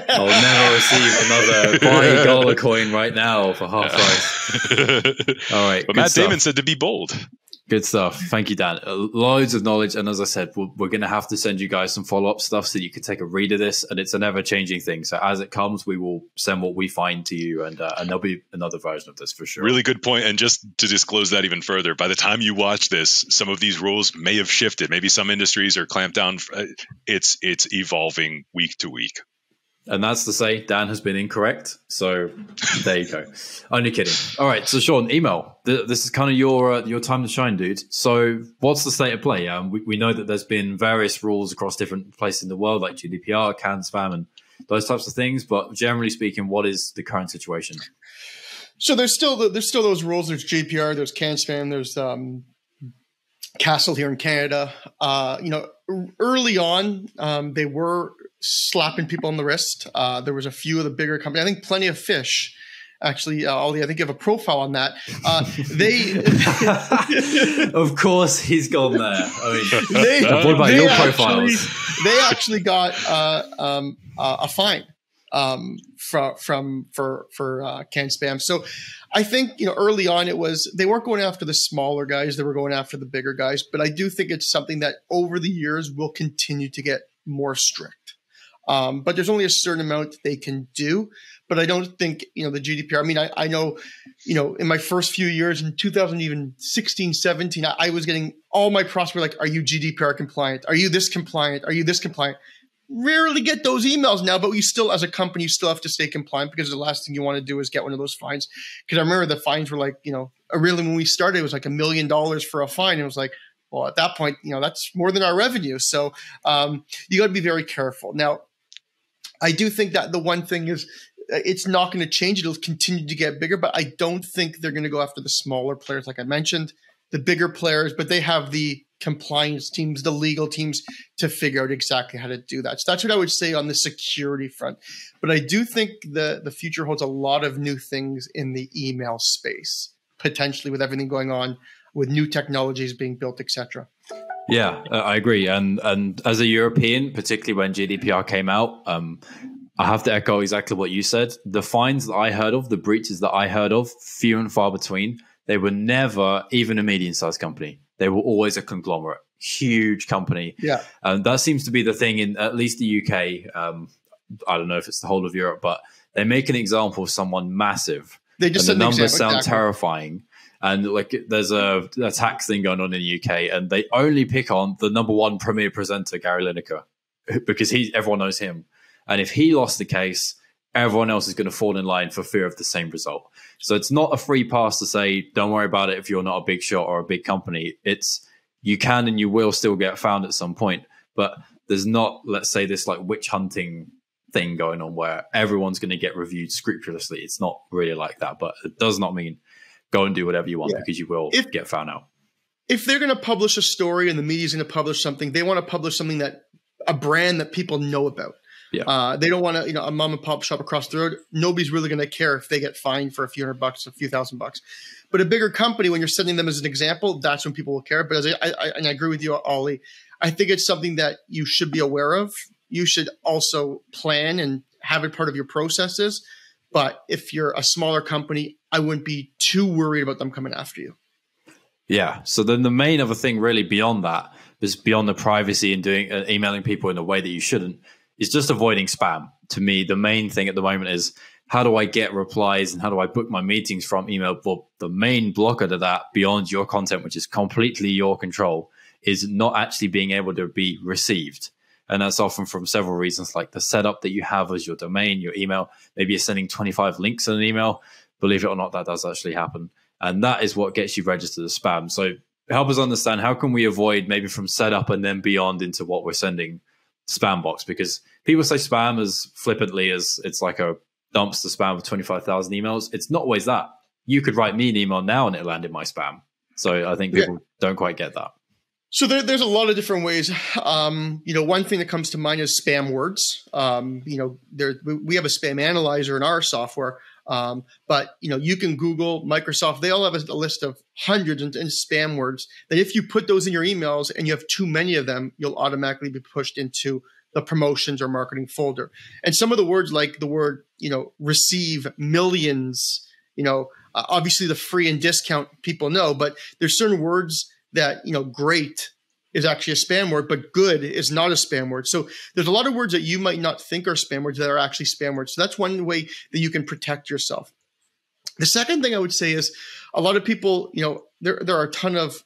I'll never receive another buy dollar coin right now for half price. All right. But Matt stuff. Damon said to be bold. Good stuff. Thank you, Dan. Uh, loads of knowledge. And as I said, we're, we're going to have to send you guys some follow-up stuff so you can take a read of this. And it's an ever-changing thing. So as it comes, we will send what we find to you. And, uh, and there'll be another version of this for sure. Really good point. And just to disclose that even further, by the time you watch this, some of these rules may have shifted. Maybe some industries are clamped down. It's, it's evolving week to week. And that's to say Dan has been incorrect. So there you go. Only kidding. All right. So Sean, email. This is kind of your uh, your time to shine, dude. So what's the state of play? Um, we, we know that there's been various rules across different places in the world, like G D P R, C A N, spam, and those types of things. But generally speaking, what is the current situation? So there's still the, there's still those rules. There's G D P R, there's C A N spam, there's um, C A S L here in Canada. Uh, you know, early on, um, they were slapping people on the wrist. Uh, there was a few of the bigger companies. I think Plenty of Fish, actually, uh, Ollie, I think you have a profile on that. Uh, they, of course, he's gone there. I mean, they, what about they your profiles? Actually, they actually got uh, um, uh, a fine um, from from for for uh, C A N spam. So, I think you know early on it was they weren't going after the smaller guys; they were going after the bigger guys. But I do think it's something that over the years will continue to get more strict. Um, but there's only a certain amount that they can do. But I don't think, you know, the G D P R, I mean, I, I know, you know, in my first few years in two thousand sixteen, seventeen, I, I was getting all my prospects were like, are you G D P R compliant? Are you this compliant? Are you this compliant? Rarely get those emails now, but we still, as a company, you still have to stay compliant because the last thing you want to do is get one of those fines. Because I remember the fines were like, you know, really when we started, it was like a million dollars for a fine. It was like, well, at that point, you know, that's more than our revenue. So um, you got to be very careful. Now, I do think that the one thing is it's not going to change. It'll continue to get bigger, but I don't think they're going to go after the smaller players, like I mentioned, the bigger players, but they have the compliance teams, the legal teams to figure out exactly how to do that. So that's what I would say on the security front. But I do think the, the future holds a lot of new things in the email space, potentially with everything going on, with new technologies being built, et cetera. Yeah, I agree. And and as a European, particularly when G D P R came out, um, I have to echo exactly what you said. The fines that I heard of, the breaches that I heard of, few and far between. They were never even a medium-sized company. They were always a conglomerate, huge company. Yeah, and that seems to be the thing in at least the U K. Um, I don't know if it's the whole of Europe, but they make an example of someone massive. They just and the numbers example, sound exactly. terrifying. And like, there's a, a tax thing going on in the U K, and they only pick on the number one premier presenter, Gary Lineker, because he everyone knows him. And if he lost the case, everyone else is going to fall in line for fear of the same result. So it's not a free pass to say, don't worry about it if you're not a big shot or a big company. It's you can and you will still get found at some point. But there's not, let's say, this like witch hunting thing going on where everyone's going to get reviewed scrupulously. It's not really like that, but it does not mean go and do whatever you want, yeah, because you will if, get found out. If they're going to publish a story and the media's going to publish something, they want to publish something that a brand that people know about. Yeah. Uh, they don't want to, you know, a mom and pop shop across the road. Nobody's really going to care if they get fined for a few hundred bucks, a few thousand bucks. But a bigger company, when you're setting them as an example, that's when people will care. But as I, I, and I agree with you, Ollie, I think it's something that you should be aware of. You should also plan and have it part of your processes. But if you're a smaller company, I wouldn't be too worried about them coming after you. Yeah. So then the main other thing really beyond that is beyond the privacy and doing uh, emailing people in a way that you shouldn't is just avoiding spam. To me, the main thing at the moment is how do I get replies and how do I book my meetings from email? Well, the main blocker to that beyond your content, which is completely your control, is not actually being able to be received. And that's often from several reasons, like the setup that you have as your domain, your email. Maybe you're sending twenty-five links in an email. Believe it or not, that does actually happen. And that is what gets you registered as spam. So help us understand, how can we avoid maybe from setup and then beyond into what we're sending spam box? Because people say spam as flippantly as it's like a dumpster spam with twenty-five thousand emails. It's not always that. You could write me an email now and it landed in my spam. So I think people yeah. don't quite get that. So there, there's a lot of different ways. Um, you know, one thing that comes to mind is spam words. Um, you know, there, we have a spam analyzer in our software, um, but you know, you can Google, Microsoft, they all have a list of hundreds and, and spam words that if you put those in your emails and you have too many of them, you'll automatically be pushed into the promotions or marketing folder. And some of the words, like the word, you know, receive, millions, you know, uh, obviously the free and discount people know, but there's certain words that, you know, great is actually a spam word, but good is not a spam word. So there's a lot of words that you might not think are spam words that are actually spam words. So that's one way that you can protect yourself. The second thing I would say is a lot of people, you know, there, there are a ton of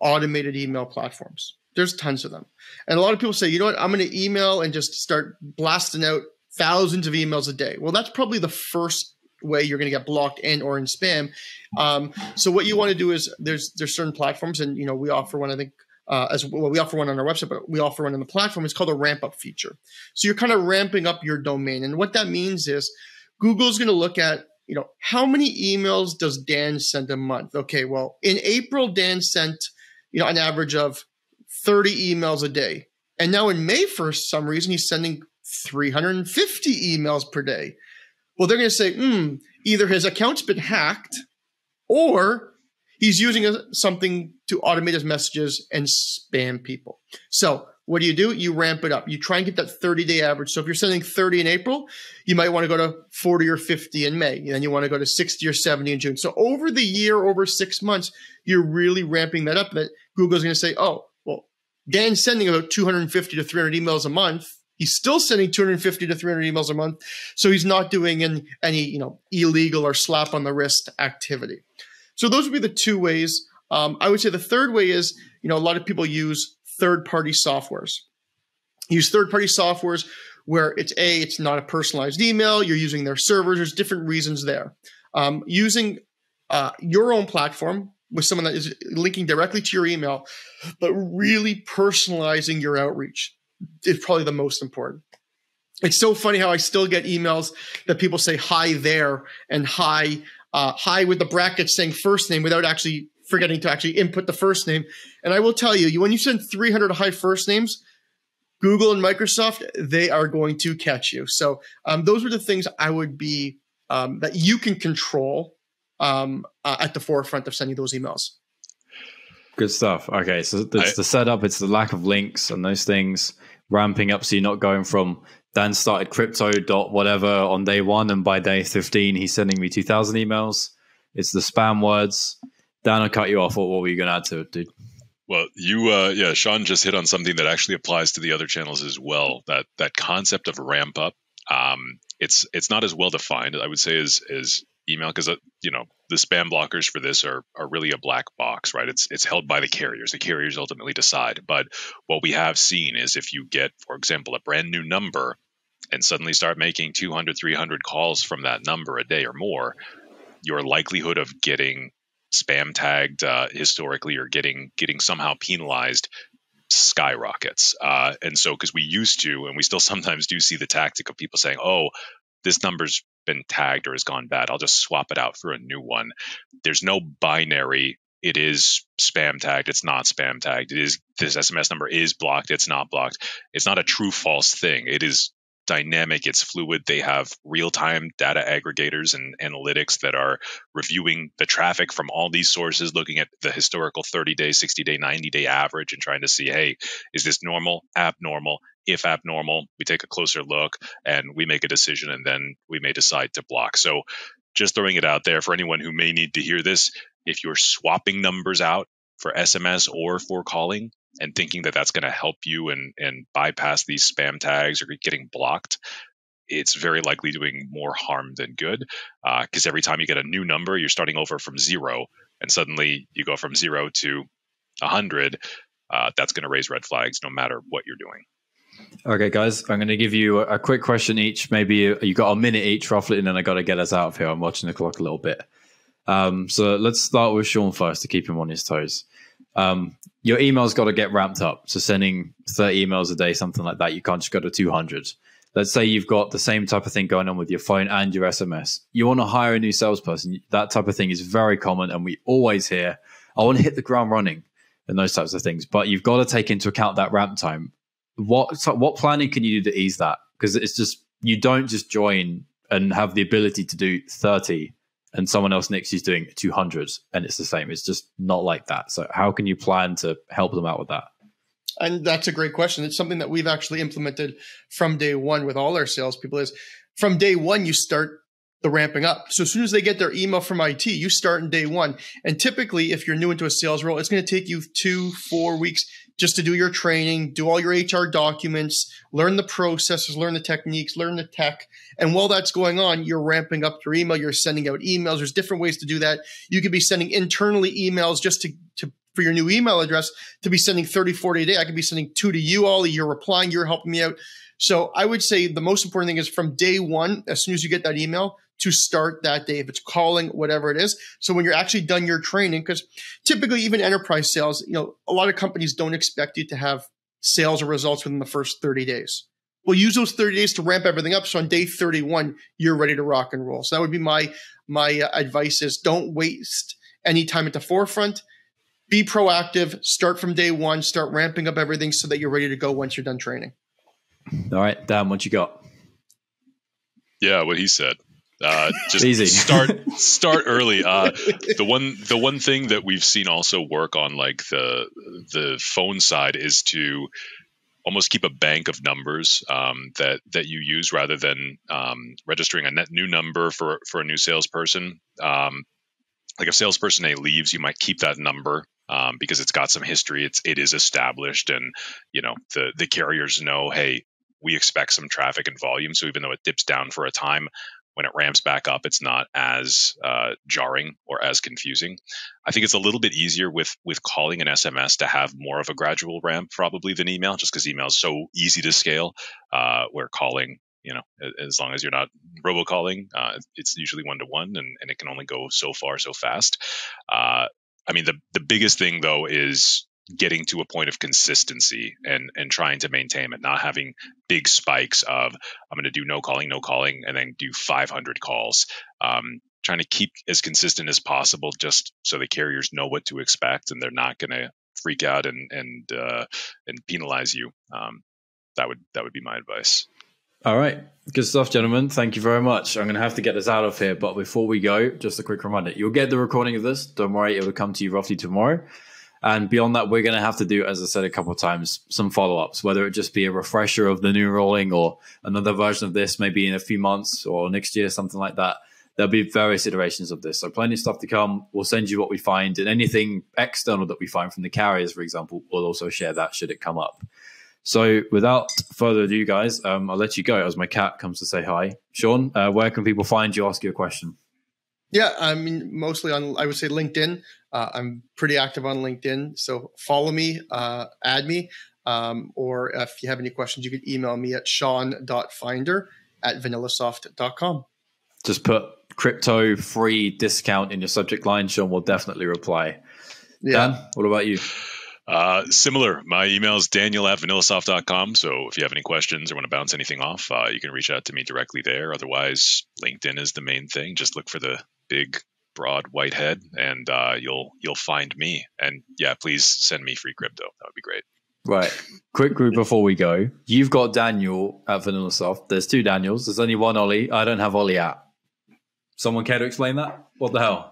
automated email platforms. There's tons of them. And a lot of people say, you know what, I'm going to email and just start blasting out thousands of emails a day. Well, that's probably the first way you're going to get blocked and or in spam. Um, so what you want to do is there's there's certain platforms, and you know we offer one, I think, uh, as well, we offer one on our website, but we offer one on the platform. It's called a ramp up feature. So you're kind of ramping up your domain, and what that means is Google's going to look at, you know, how many emails does Dan send a month? Okay, well in April Dan sent, you know, an average of thirty emails a day, and now in May for some reason he's sending three hundred fifty emails per day. Well, they're going to say, hmm, either his account's been hacked or he's using a, something to automate his messages and spam people. So what do you do? You ramp it up. You try and get that thirty-day average. So if you're sending thirty in April, you might want to go to forty or fifty in May. And then you want to go to sixty or seventy in June. So over the year, over six months, you're really ramping that up. That Google's going to say, oh, well, Dan's sending about two hundred fifty to three hundred emails a month. He's still sending two hundred fifty to three hundred emails a month. So he's not doing any, any you know, illegal or slap on the wrist activity. So those would be the two ways. Um, I would say the third way is, you know, a lot of people use third-party softwares. Use third-party softwares where it's A, it's not a personalized email. You're using their servers. There's different reasons there. Um, using uh, your own platform with someone that is linking directly to your email, but really personalizing your outreach is probably the most important. It's so funny how I still get emails that people say hi there and hi, uh, hi with the brackets saying first name without actually forgetting to actually input the first name. And I will tell you, when you send three hundred hi first names, Google and Microsoft, they are going to catch you. So um, those are the things I would be um, that you can control um, uh, at the forefront of sending those emails. Good stuff. Okay, so it's I, the setup, it's the lack of links and those things, ramping up so you're not going from Dan started crypto dot whatever on day one and by day fifteen he's sending me two thousand emails. It's the spam words. Dan, I cut you off. What, what were you going to add to it, dude? Well, you, uh, yeah, Sean just hit on something that actually applies to the other channels as well. That that concept of ramp up, um, it's it's not as well defined, I would say, as as email, because uh, you know the spam blockers for this are are really a black box, right? It's it's held by the carriers. The carriers ultimately decide. But what we have seen is if you get, for example, a brand new number, and suddenly start making two hundred, three hundred calls from that number a day or more, your likelihood of getting spam tagged uh, historically or getting getting somehow penalized skyrockets. Uh, and so because we used to, and we still sometimes do see the tactic of people saying, oh, this number's been tagged or has gone bad, I'll just swap it out for a new one. There's no binary. It is spam tagged. It's not spam tagged. It is this S M S number is blocked. It's not blocked. It's not a true false thing. It is dynamic. It's fluid. They have real-time data aggregators and analytics that are reviewing the traffic from all these sources, looking at the historical thirty-day, sixty-day, ninety-day average and trying to see, hey, is this normal, abnormal? If abnormal, we take a closer look and we make a decision, and then we may decide to block. So just throwing it out there for anyone who may need to hear this, if you're swapping numbers out for S M S or for calling, and thinking that that's going to help you and and bypass these spam tags or getting blocked, it's very likely doing more harm than good. Because uh, every time you get a new number, you're starting over from zero, and suddenly you go from zero to a hundred. Uh, that's going to raise red flags, no matter what you're doing. Okay, guys, I'm going to give you a quick question each. Maybe you got a minute each, roughly, and then I got to get us out of here. I'm watching the clock a little bit. Um, so let's start with Sean first to keep him on his toes. Um, your email's got to get ramped up. So sending thirty emails a day, something like that, you can't just go to two hundred. Let's say you've got the same type of thing going on with your phone and your S M S. You want to hire a new salesperson. That type of thing is very common. And we always hear, I want to hit the ground running and those types of things. But you've got to take into account that ramp time. What, what planning can you do to ease that? Because it's just, you don't just join and have the ability to do thirty and someone else next is doing two hundred and it's the same. It's just not like that. So how can you plan to help them out with that? And that's a great question. It's something that we've actually implemented from day one with all our salespeople is from day one, you start the ramping up. So as soon as they get their email from I T, you start in day one. And typically if you're new into a sales role, it's going to take you two, four weeks just to do your training, do all your H R documents, learn the processes, learn the techniques, learn the tech. And while that's going on, you're ramping up your email, you're sending out emails. There's different ways to do that. You could be sending internally emails just to, to for your new email address to be sending thirty, forty a day. I could be sending two to you, Ollie. You're replying, you're helping me out. So I would say the most important thing is from day one, as soon as you get that email, to start that day, if it's calling, whatever it is. So when you're actually done your training, because typically even enterprise sales, you know, a lot of companies don't expect you to have sales or results within the first thirty days. We'll use those thirty days to ramp everything up. So on day thirty-one, you're ready to rock and roll. So that would be my, my uh, advice is don't waste any time at the forefront. Be proactive, start from day one, start ramping up everything so that you're ready to go once you're done training. All right, Dan, what you got? Yeah, what he said. Uh, just easy. start start early. Uh, the one the one thing that we've seen also work on like the the phone side is to almost keep a bank of numbers um, that that you use rather than um, registering a net new number for for a new salesperson. Um, like if salesperson A leaves, you might keep that number. Um, because it's got some history, it's it is established, and you know the the carriers know, hey, we expect some traffic and volume. So even though it dips down for a time, when it ramps back up, it's not as uh, jarring or as confusing. I think it's a little bit easier with with calling an S M S to have more of a gradual ramp probably than email, just because email is so easy to scale. Uh, where calling, you know, as long as you're not robocalling, uh, it's usually one to one, and and it can only go so far so fast. Uh, I mean, the the biggest thing though is getting to a point of consistency and and trying to maintain it, not having big spikes of I'm going to do no calling, no calling, and then do five hundred calls. Um, trying to keep as consistent as possible, just so the carriers know what to expect and they're not going to freak out and and uh, and penalize you. Um, that would that would be my advice. All right. Good stuff, gentlemen. Thank you very much. I'm going to have to get this out of here. But before we go, just a quick reminder, you'll get the recording of this. Don't worry, it will come to you roughly tomorrow. And beyond that, we're going to have to do, as I said a couple of times, some follow-ups, whether it just be a refresher of the new ruling or another version of this, maybe in a few months or next year, something like that. There'll be various iterations of this. So plenty of stuff to come. We'll send you what we find, and anything external that we find from the carriers, for example, we'll also share that should it come up. So without further ado, guys, um, I'll let you go as my cat comes to say hi. Sean, uh, where can people find you, ask you a question? Yeah, I mean, mostly on, I would say, LinkedIn. Uh, I'm pretty active on LinkedIn. So follow me, uh, add me, um, or if you have any questions, you can email me at sean dot finder at vanilla soft dot com. Just put crypto free discount in your subject line. Sean will definitely reply. Yeah. Dan, what about you? Uh, similar. My email is daniel at vanilla soft dot com. So if you have any questions or want to bounce anything off, uh, you can reach out to me directly there. Otherwise, LinkedIn is the main thing. Just look for the big, broad white head, and uh, you'll you'll find me. And yeah, please send me free crypto. That would be great. Right. Quick group before we go. You've got Daniel at VanillaSoft. There's two Daniels. There's only one Ollie. I don't have Ollie at. Someone care to explain that? What the hell?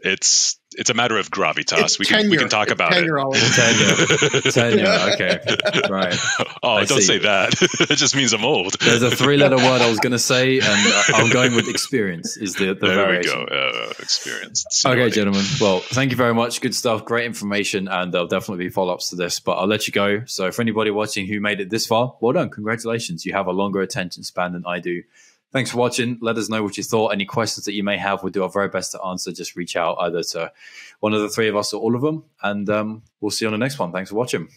It's it's a matter of gravitas. It's we tenure. can we can talk it's about tenure, it. Tenure, tenure. Okay, right. Oh, I don't see. say that. It just means I'm old. There's a three-letter word I was going to say, and I'm going with experience. Is the, the there variation. we go? Uh, experience. Okay, funny. Gentlemen. Well, thank you very much. Good stuff. Great information, and there'll definitely be follow-ups to this. But I'll let you go. So, for anybody watching who made it this far, well done. Congratulations. You have a longer attention span than I do. Thanks for watching. Let us know what you thought. Any questions that you may have, we'll do our very best to answer. Just reach out either to one of the three of us or all of them. And um, we'll see you on the next one. Thanks for watching.